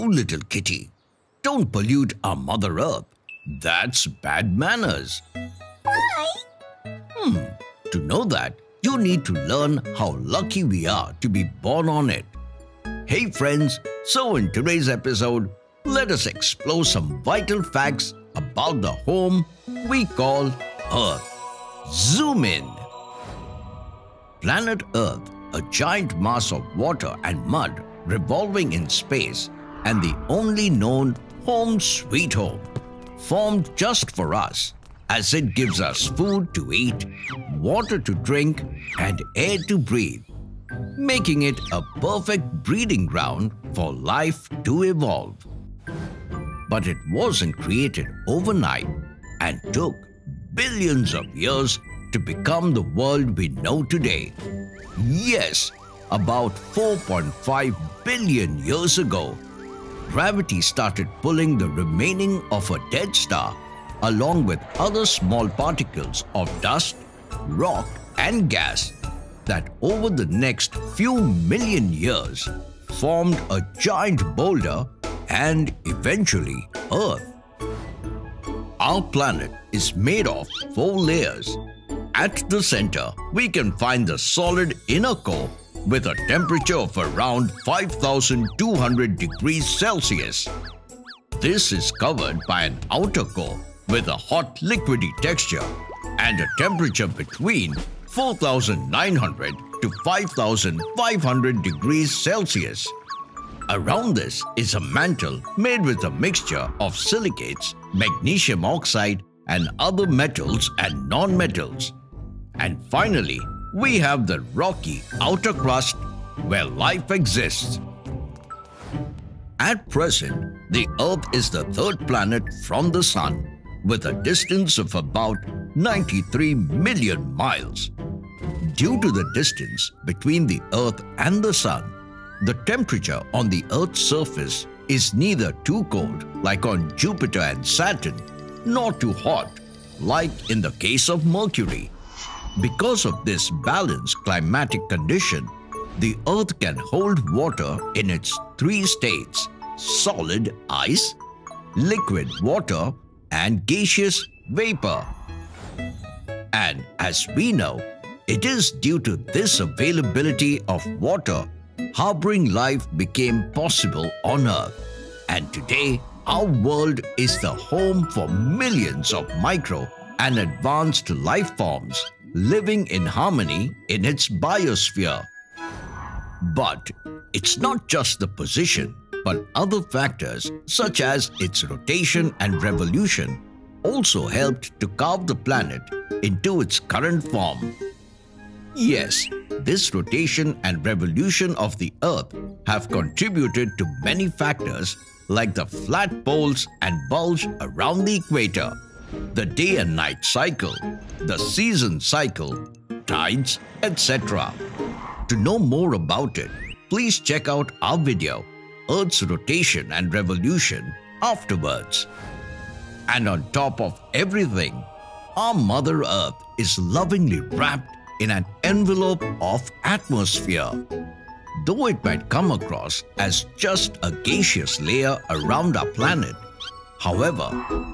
Oh, little kitty, don't pollute our Mother Earth. That's bad manners. Why? To know that, you need to learn how lucky we are to be born on it. Hey friends, so in today's episode, let us explore some vital facts about the home we call Earth. Zoom in! Planet Earth, a giant mass of water and mud revolving in space and the only known home sweet home, formed just for us as it gives us food to eat, water to drink and air to breathe, making it a perfect breeding ground for life to evolve. But it wasn't created overnight and took billions of years to become the world we know today. Yes, about 4.5 billion years ago, gravity started pulling the remaining of a dead star along with other small particles of dust, rock and gas that over the next few million years formed a giant boulder and eventually Earth. Our planet is made of 4 layers. At the center, we can find the solid inner core with a temperature of around 5,200 degrees Celsius. This is covered by an outer core with a hot liquidy texture and a temperature between 4,900 to 5,500 degrees Celsius. Around this is a mantle made with a mixture of silicates, magnesium oxide and other metals and non-metals. And finally, we have the rocky outer crust where life exists. At present, the Earth is the third planet from the Sun with a distance of about 93 million miles. Due to the distance between the Earth and the Sun, the temperature on the Earth's surface is neither too cold like on Jupiter and Saturn nor too hot like in the case of Mercury. Because of this balanced climatic condition, the Earth can hold water in its 3 states: solid ice, liquid water and gaseous vapor. And as we know, it is due to this availability of water harboring life became possible on Earth. And today, our world is the home for millions of micro and advanced life forms living in harmony in its biosphere. But it's not just the position, but other factors such as its rotation and revolution also helped to carve the planet into its current form. Yes, this rotation and revolution of the Earth have contributed to many factors like the flat poles and bulge around the equator, the day and night cycle, the season cycle, tides, etc. To know more about it, please check out our video, Earth's Rotation and Revolution, afterwards. And on top of everything, our Mother Earth is lovingly wrapped in an envelope of atmosphere. Though it might come across as just a gaseous layer around our planet, however,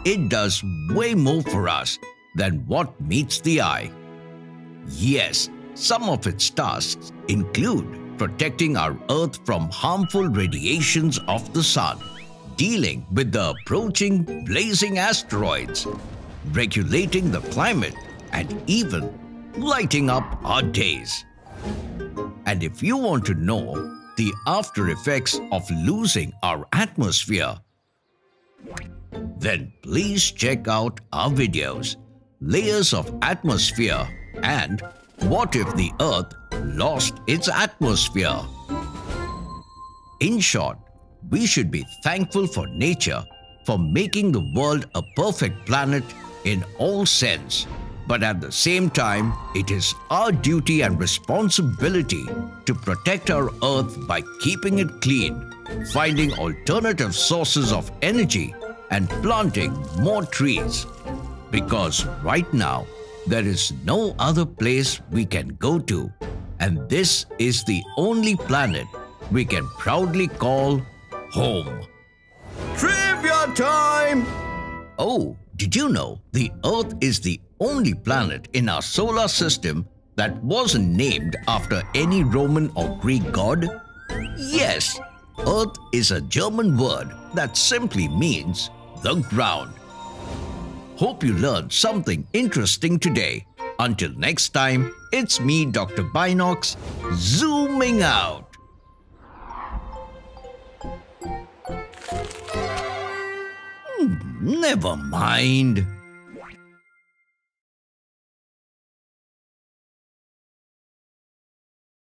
it does way more for us than what meets the eye. Yes, some of its tasks include protecting our Earth from harmful radiations of the Sun, dealing with the approaching blazing asteroids, regulating the climate, and even lighting up our days. And if you want to know the after effects of losing our atmosphere, then please check out our videos, Layers of Atmosphere and What if the Earth lost its atmosphere? In short, we should be thankful for nature for making the world a perfect planet in all sense. But at the same time, it is our duty and responsibility to protect our Earth by keeping it clean, finding alternative sources of energy and planting more trees. Because right now, there is no other place we can go to, and this is the only planet we can proudly call home. your time! Oh, did you know the Earth is the only planet in our solar system that wasn't named after any Roman or Greek god? Yes, Earth is a German word that simply means the ground. Hope you learned something interesting today. Until next time, it's me, Dr. Binocs, zooming out. Never mind.